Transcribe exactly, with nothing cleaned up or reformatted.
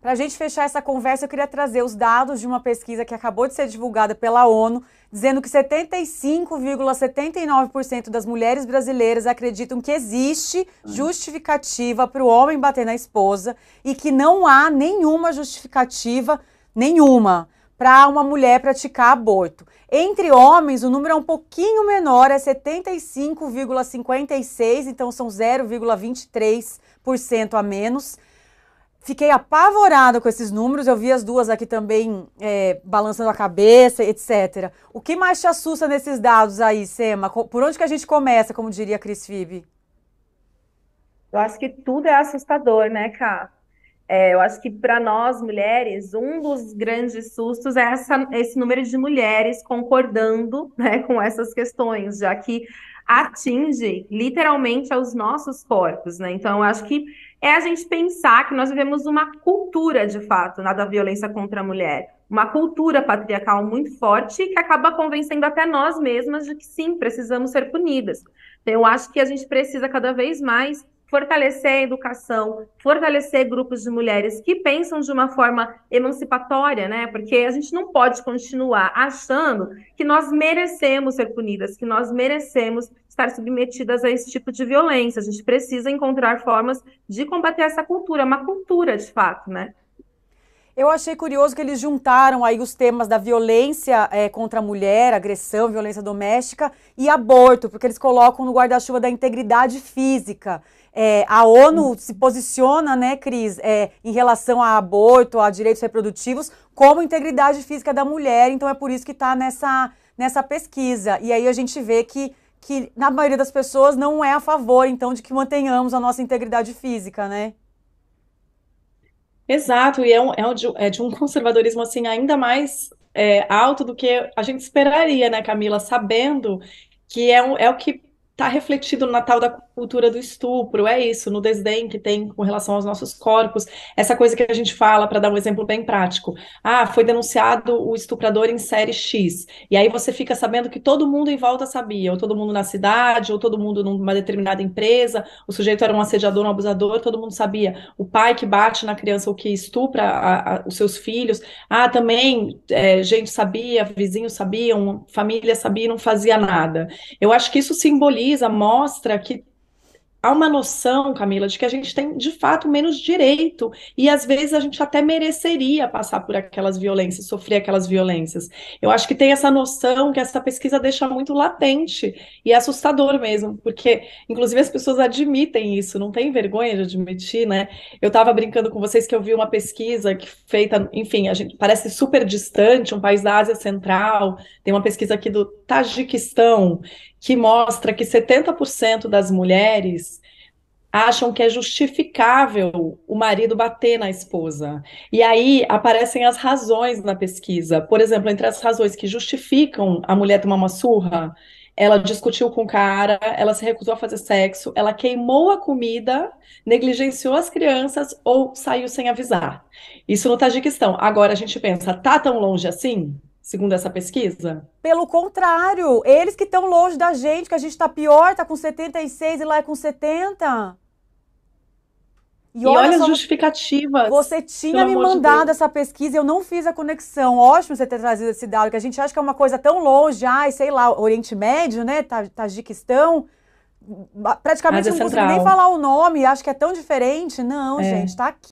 Para a gente fechar essa conversa, eu queria trazer os dados de uma pesquisa que acabou de ser divulgada pela ONU, dizendo que setenta e cinco vírgula setenta e nove por cento das mulheres brasileiras acreditam que existe justificativa para o homem bater na esposa e que não há nenhuma justificativa, nenhuma, para uma mulher praticar aborto. Entre homens, o número é um pouquinho menor, é setenta e cinco vírgula cinquenta e seis por cento, então são zero vírgula vinte e três por cento a menos. Fiquei apavorada com esses números, eu vi as duas aqui também é, balançando a cabeça, etcétera. O que mais te assusta nesses dados aí, Sema? Por onde que a gente começa, como diria a Cris Fibe? Eu acho que tudo é assustador, né, Ká? É, eu acho que para nós mulheres, um dos grandes sustos é essa, esse número de mulheres concordando, né, com essas questões, já que atinge literalmente aos nossos corpos, né? Então, eu acho que é a gente pensar que nós vivemos uma cultura, de fato, né, da violência contra a mulher, uma cultura patriarcal muito forte que acaba convencendo até nós mesmas de que sim, precisamos ser punidas. Então, eu acho que a gente precisa cada vez mais fortalecer a educação, fortalecer grupos de mulheres que pensam de uma forma emancipatória, né? Porque a gente não pode continuar achando que nós merecemos ser punidas, que nós merecemos estar submetidas a esse tipo de violência. A gente precisa encontrar formas de combater essa cultura, uma cultura de fato, né? Eu achei curioso que eles juntaram aí os temas da violência é, contra a mulher, agressão, violência doméstica e aborto, porque eles colocam no guarda-chuva da integridade física. É, a ONU se posiciona, né, Cris, é, em relação a aborto, a direitos reprodutivos, como integridade física da mulher, então é por isso que está nessa, nessa pesquisa. E aí a gente vê que, que, na maioria das pessoas, não é a favor, então, de que mantenhamos a nossa integridade física, né? Exato, e é, um, é, de, é de um conservadorismo assim ainda mais é, alto do que a gente esperaria, né, Camila? Sabendo que é, um, é o que está refletido no Natal da cultura do estupro, é isso, no desdém que tem com relação aos nossos corpos, essa coisa que a gente fala, para dar um exemplo bem prático, ah, foi denunciado o estuprador em série X, e aí você fica sabendo que todo mundo em volta sabia, ou todo mundo na cidade, ou todo mundo numa determinada empresa, o sujeito era um assediador, um abusador, todo mundo sabia, o pai que bate na criança ou que estupra a, a, os seus filhos, ah, também é, gente sabia, vizinhos sabiam, família sabia e não fazia nada. Eu acho que isso simboliza, mostra que há uma noção, Camila, de que a gente tem, de fato, menos direito e, às vezes, a gente até mereceria passar por aquelas violências, sofrer aquelas violências. Eu acho que tem essa noção que essa pesquisa deixa muito latente e é assustador mesmo, porque, inclusive, as pessoas admitem isso, não tem vergonha de admitir, né? Eu estava brincando com vocês que eu vi uma pesquisa que feita, enfim, a gente parece super distante, um país da Ásia Central, tem uma pesquisa aqui do Tajiquistão, que mostra que setenta por cento das mulheres acham que é justificável o marido bater na esposa. E aí aparecem as razões na pesquisa. Por exemplo, entre as razões que justificam a mulher tomar uma surra, ela discutiu com o cara, ela se recusou a fazer sexo, ela queimou a comida, negligenciou as crianças ou saiu sem avisar. Isso no Tajiquistão. Agora a gente pensa, tá tão longe assim? Segundo essa pesquisa? Pelo contrário, eles que estão longe da gente, que a gente está pior, está com setenta e seis e lá é com setenta. E, e olha, olha as justificativas. Você tinha me mandado essa pesquisa e eu não fiz a conexão. Ótimo você ter trazido esse dado, que a gente acha que é uma coisa tão longe, ai, sei lá, Oriente Médio, né, Tajiquistão, praticamente não consigo nem falar o nome, acho que é tão diferente. Não, gente, tá aqui.